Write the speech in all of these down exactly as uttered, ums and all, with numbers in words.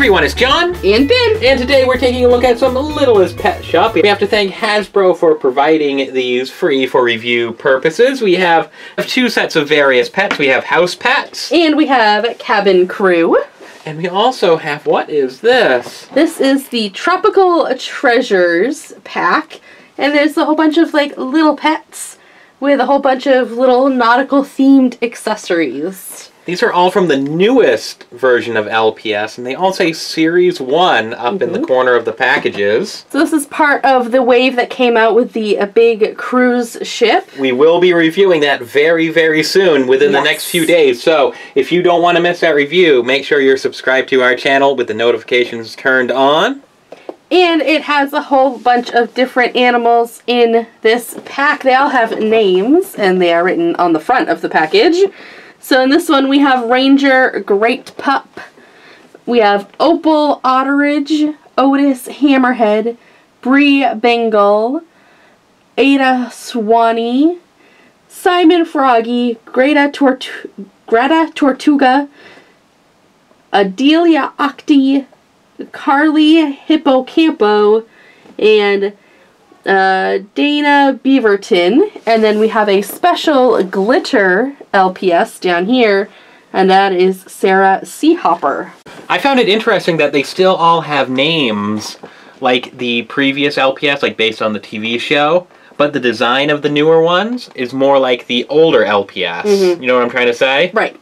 everyone, it's John and Ben, and today we're taking a look at some Littlest Pet Shop. We have to thank Hasbro for providing these free for review purposes. We have two sets of various pets. We have house pets. And we have cabin crew. And we also have, what is this? This is the Tropical Treasures pack, and there's a whole bunch of like little pets with a whole bunch of little nautical themed accessories. These are all from the newest version of L P S, and they all say Series one up mm-hmm. in the corner of the packages. So this is part of the wave that came out with the a big cruise ship. We will be reviewing that very, very soon, within yes. the next few days. So if you don't want to miss that review, make sure you're subscribed to our channel with the notifications turned on. And it has a whole bunch of different animals in this pack. They all have names, and they are written on the front of the package. So in this one we have Ranger Great Pup, we have Opal Otteridge, Otis Hammerhead, Bree Bengal, Ada Swanee, Simon Froggy, Greta, Tortu Greta Tortuga, Adelia Octi, Carly Hippocampo, and uh, Dana Beaverton. And then we have a special glitter L P S down here, and that is Sarah Seahopper. I found it interesting that they still all have names like the previous L P S, like based on the T V show, but the design of the newer ones is more like the older L P S. Mm-hmm. You know what I'm trying to say? Right.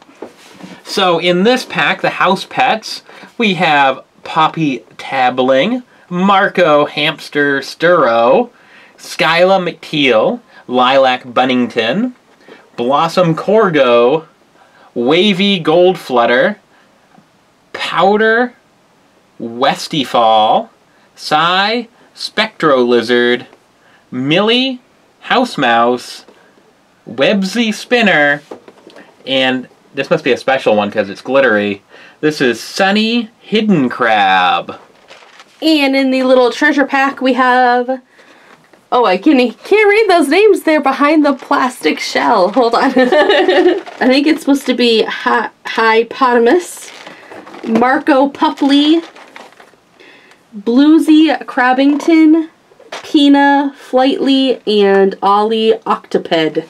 So in this pack, the house pets, we have Poppy Tabling, Marco Hamster Sturro, Skyla McTeal, Lilac Bunnington, Blossom Corgo, Wavy Gold Flutter, Powder Westyfall, Cy Spectro Lizard, Millie House Mouse, Webzy Spinner, and this must be a special one because it's glittery. This is Sunny Hidden Crab. And in the little treasure pack we have... Oh, I can't, can't read those names. They're behind the plastic shell. Hold on. I think it's supposed to be Hi-Potamus, Marco Puppley, Bluezy Crabbington, Pina Flightly, and Ollie Octoped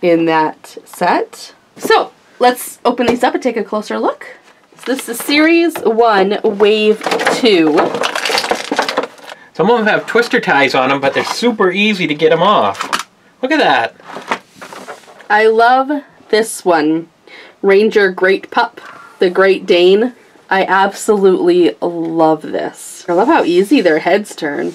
in that set. So, let's open these up and take a closer look. So this is Series one, Wave two. Some of them have twister ties on them, but they're super easy to get them off. Look at that. I love this one. Ranger Great Pup, the Great Dane. I absolutely love this. I love how easy their heads turn.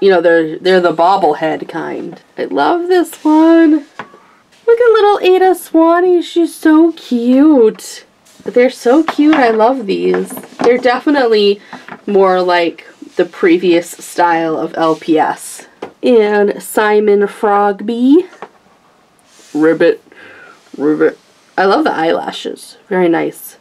You know, they're, they're the bobblehead kind. I love this one. Look at little Ada Swanee, she's so cute. They're so cute, I love these. They're definitely more like the previous style of L P S. And Simon Frogby. Ribbit, ribbit. I love the eyelashes, very nice.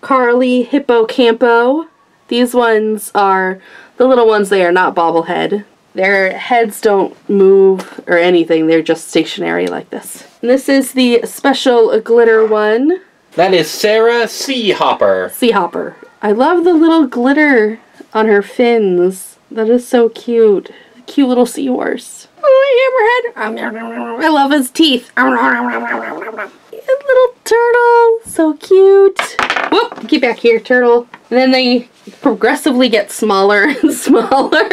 Carly Hippocampo. These ones are, the little ones, they are not bobblehead. Their heads don't move or anything. They're just stationary like this. And this is the special glitter one. That is Sarah Seahopper. Seahopper. I love the little glitter on her fins. That is so cute. Cute little seahorse. Oh, hammerhead. I love his teeth. And little turtle. So cute. Whoop. Get back here, turtle. And then they progressively get smaller and smaller.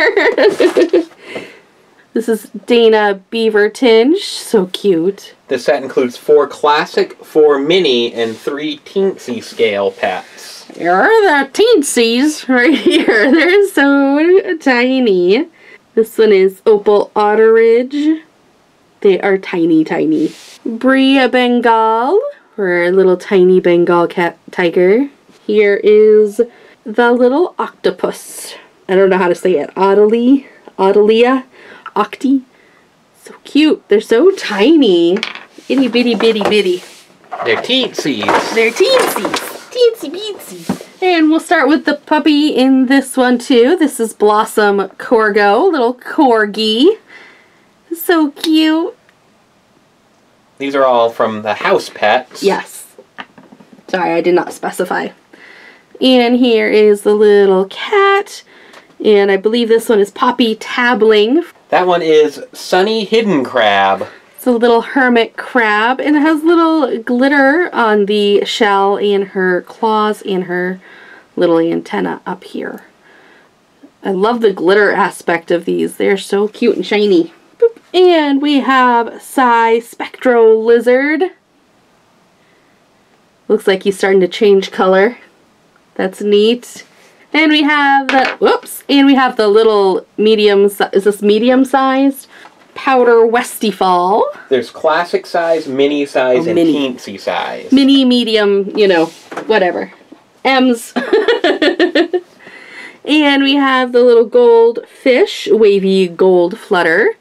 This is Dana Beaverton. So cute. This set includes four classic, four mini, and three teensy scale pets. There are the teensies right here. They're so tiny. This one is Opal Otteridge. They are tiny, tiny. Bree Bengal, her little tiny Bengal cat tiger. Here is the little octopus. I don't know how to say it. Adelie, Adelia, Octi. So cute. They're so tiny. Itty bitty bitty bitty. They're teensies. They're teensies. Teensy beansy. And we'll start with the puppy in this one too. This is Blossom Corgo, little corgi. So cute. These are all from the house pets. Yes. Sorry, I did not specify. And here is the little cat. And I believe this one is Poppy Tabling. That one is Sunny Hidden Crab. It's a little hermit crab, and it has little glitter on the shell and her claws and her little antenna up here. I love the glitter aspect of these. They're so cute and shiny. Boop. And we have Cy Spectro Lizard. Looks like he's starting to change color. That's neat. And we have the, whoops, and we have the little medium, is this medium-sized? Powder Westyfall. There's classic size, mini size, oh, and mini. teensy size. Mini, medium, you know, whatever. M's. And we have the little goldfish, Wavy Gold Flutter.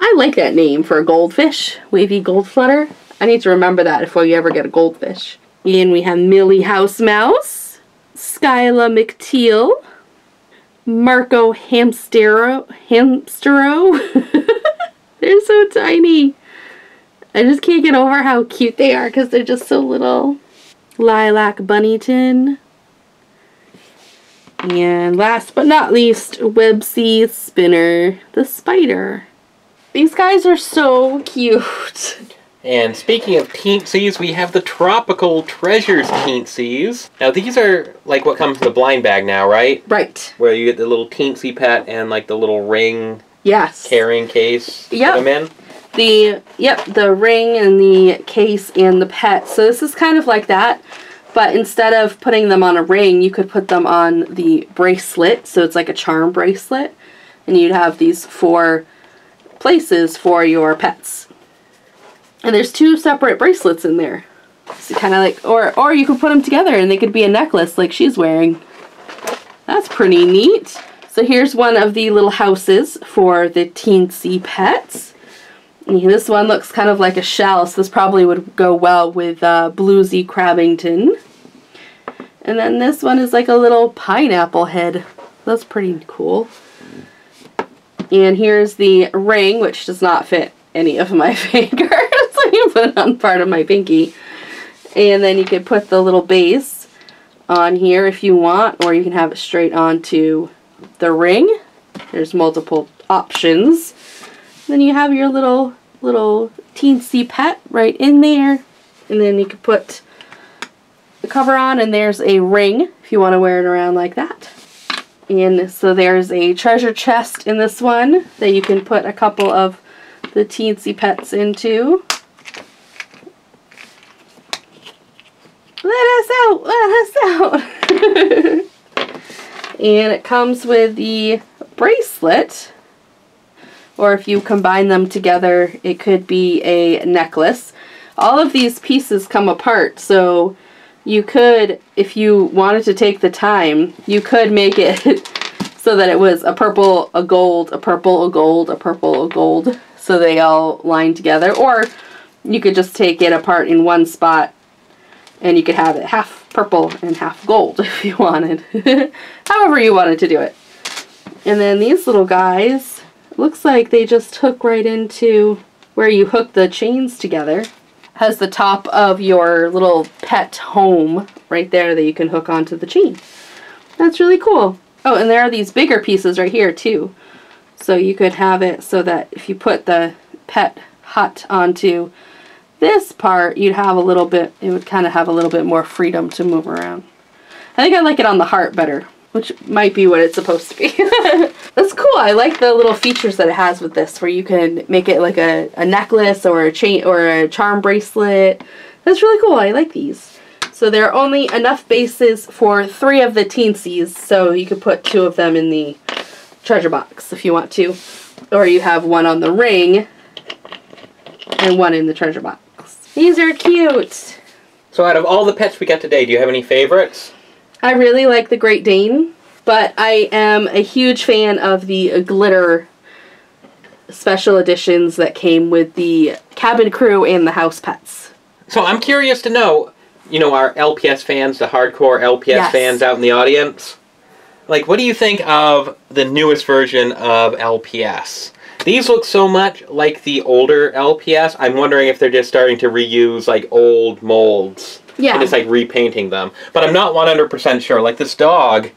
I like that name for a goldfish, Wavy Gold Flutter. I need to remember that if we ever get a goldfish. And we have Millie House Mouse, Skyla McTeal, Marco Hamster Sturro. They're so tiny. I just can't get over how cute they are because they're just so little. Lilac Bunnington. And last but not least, Webzy Spinner, the spider. These guys are so cute. And speaking of teensies, we have the Tropical Treasures teensies. Now these are like what comes in the blind bag now, right? Right. Where you get the little teensy pet and like the little ring. Yes. Carrying case. Yep. Put them in. The yep, the ring and the case and the pet. So this is kind of like that, but instead of putting them on a ring, you could put them on the bracelet. So it's like a charm bracelet, and you'd have these four places for your pets. And there's two separate bracelets in there. So kind of like, or or you could put them together, and they could be a necklace like she's wearing. That's pretty neat. So here's one of the little houses for the teensy pets. And this one looks kind of like a shell, so this probably would go well with uh, Bluezy Crabbington. And then this one is like a little pineapple head. That's pretty cool. And here's the ring, which does not fit any of my fingers. So you put it on part of my pinky. And then you could put the little base on here if you want, or you can have it straight onto the ring. There's multiple options. Then you have your little little teensy pet right in there, and then you can put the cover on, and there's a ring if you want to wear it around like that. And so there's a treasure chest in this one that you can put a couple of the teensy pets into. Let us out! Let us out! And it comes with the bracelet, or if you combine them together, it could be a necklace. All of these pieces come apart, so you could, if you wanted to take the time, you could make it so that it was a purple, a gold, a purple, a gold, a purple, a gold, so they all line together. Or you could just take it apart in one spot, and you could have it half purple and half gold if you wanted. However you wanted to do it. And then these little guys, looks like they just hook right into where you hook the chains together. Has the top of your little pet home right there that you can hook onto the chain. That's really cool. Oh, and there are these bigger pieces right here too. So you could have it so that if you put the pet hut onto this part, you'd have a little bit, it would kind of have a little bit more freedom to move around. I think I like it on the heart better, which might be what it's supposed to be. That's cool. I like the little features that it has with this, where you can make it like a, a necklace or a chain or a charm bracelet. That's really cool. I like these. So there are only enough bases for three of the teensies, so you could put two of them in the treasure box if you want to, or you have one on the ring and one in the treasure box. These are cute! So out of all the pets we got today, do you have any favorites? I really like the Great Dane, but I am a huge fan of the glitter special editions that came with the cabin crew and the house pets. So I'm curious to know, you know, our L P S fans, the hardcore L P S yes. fans out in the audience, like what do you think of the newest version of L P S? These look so much like the older L P S. I'm wondering if they're just starting to reuse like old molds. Yeah. And it's like repainting them. But I'm not one hundred percent sure. Like this dog,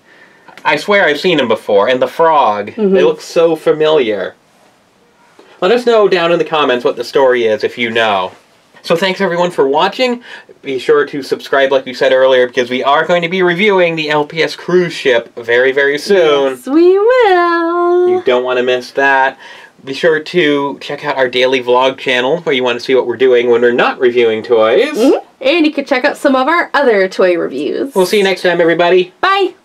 I swear I've seen him before. And the frog, mm-hmm. they look so familiar. Let us know down in the comments what the story is if you know. So thanks everyone for watching. Be sure to subscribe like we said earlier because we are going to be reviewing the L P S cruise ship very, very soon. Yes, we will. You don't want to miss that. Be sure to check out our daily vlog channel where you want to see what we're doing when we're not reviewing toys. Mm-hmm. And you can check out some of our other toy reviews. We'll see you next time, everybody. Bye.